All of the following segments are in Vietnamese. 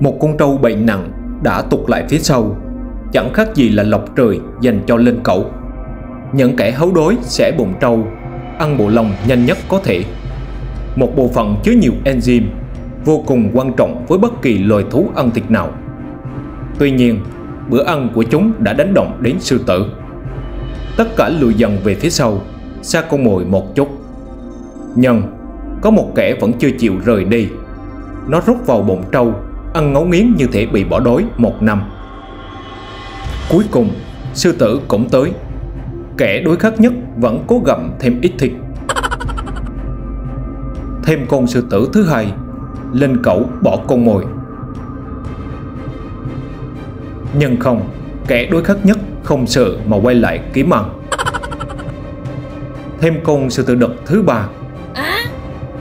Một con trâu bệnh nặng đã tụt lại phía sau, chẳng khác gì là lộc trời dành cho lên cẩu. Những kẻ hấu đối sẽ bụng trâu, ăn bộ lòng nhanh nhất có thể. Một bộ phận chứa nhiều enzyme, vô cùng quan trọng với bất kỳ loài thú ăn thịt nào. Tuy nhiên, bữa ăn của chúng đã đánh động đến sư tử. Tất cả lùi dần về phía sau, xa con mồi một chút. Nhưng, có một kẻ vẫn chưa chịu rời đi. Nó rút vào bụng trâu, ăn ngấu nghiến như thể bị bỏ đói một năm. Cuối cùng, sư tử cũng tới. Kẻ đối khắc nhất vẫn cố gặm thêm ít thịt. Thêm con sư tử thứ hai, lên cẩu bỏ con mồi. Nhưng không, kẻ đối khắc nhất không sợ mà quay lại kiếm ăn. Thêm con sư tử đực thứ ba.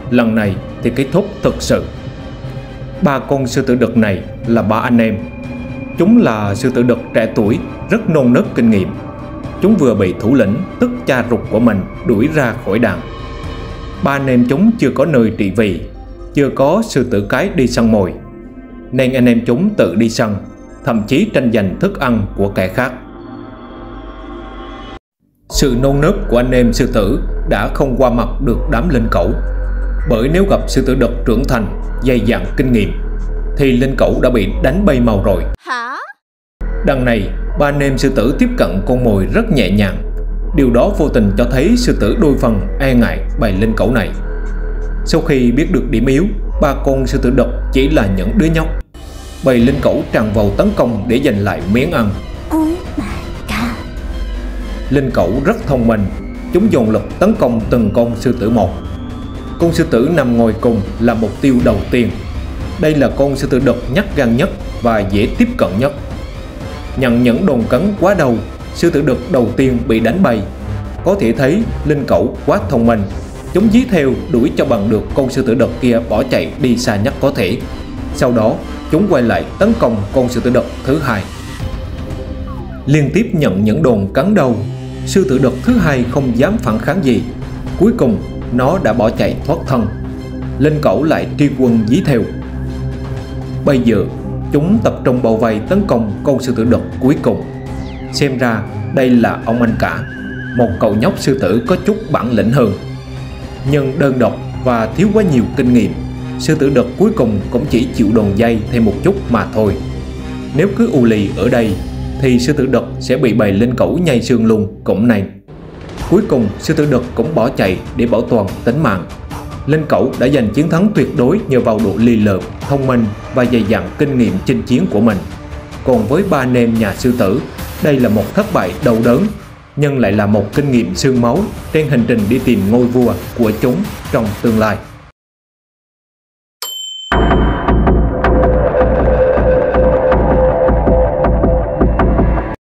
Lần này thì kết thúc thực sự. Ba con sư tử đực này là ba anh em. Chúng là sư tử đực trẻ tuổi, rất non nớt kinh nghiệm. Chúng vừa bị thủ lĩnh, tức cha ruột của mình, đuổi ra khỏi đàn. Ba anh em chúng chưa có nơi trị vì, chưa có sư tử cái đi săn mồi, nên anh em chúng tự đi săn, thậm chí tranh giành thức ăn của kẻ khác. Sự nôn nớp của anh em sư tử đã không qua mặt được đám linh cẩu, bởi nếu gặp sư tử đực trưởng thành, dày dặn kinh nghiệm, thì linh cẩu đã bị đánh bay màu rồi. Đằng này, ba anh em sư tử tiếp cận con mồi rất nhẹ nhàng. Điều đó vô tình cho thấy sư tử đôi phần e ngại bầy linh cẩu này. Sau khi biết được điểm yếu, ba con sư tử đực chỉ là những đứa nhóc. Bầy linh cẩu tràn vào tấn công để giành lại miếng ăn. Linh cẩu rất thông minh, chúng dồn lực tấn công từng con sư tử một. Con sư tử nằm ngồi cùng là mục tiêu đầu tiên. Đây là con sư tử đực nhát gan nhất và dễ tiếp cận nhất. Nhận những đòn cắn quá đầu, sư tử đực đầu tiên bị đánh bay. Có thể thấy linh cẩu quá thông minh, chúng dí theo đuổi cho bằng được con sư tử đực kia bỏ chạy đi xa nhất có thể. Sau đó chúng quay lại tấn công con sư tử đực thứ hai. Liên tiếp nhận những đòn cắn đầu, sư tử đực thứ hai không dám phản kháng gì. Cuối cùng nó đã bỏ chạy thoát thân. Linh cẩu lại truy quân dí theo. Bây giờ chúng tập trung bao vây tấn công con sư tử đực cuối cùng. Xem ra đây là ông anh cả, một cậu nhóc sư tử có chút bản lĩnh hơn. Nhưng đơn độc và thiếu quá nhiều kinh nghiệm, sư tử đực cuối cùng cũng chỉ chịu đòn dây thêm một chút mà thôi. Nếu cứ u lì ở đây thì sư tử đực sẽ bị bầy linh cẩu nhai xương luôn cũng này. Cuối cùng sư tử đực cũng bỏ chạy để bảo toàn tính mạng. Linh cẩu đã giành chiến thắng tuyệt đối nhờ vào độ lì lợm, thông minh và dày dặn kinh nghiệm chinh chiến của mình. Còn với ba anh em nhà sư tử, đây là một thất bại đau đớn, nhưng lại là một kinh nghiệm xương máu trên hành trình đi tìm ngôi vua của chúng trong tương lai.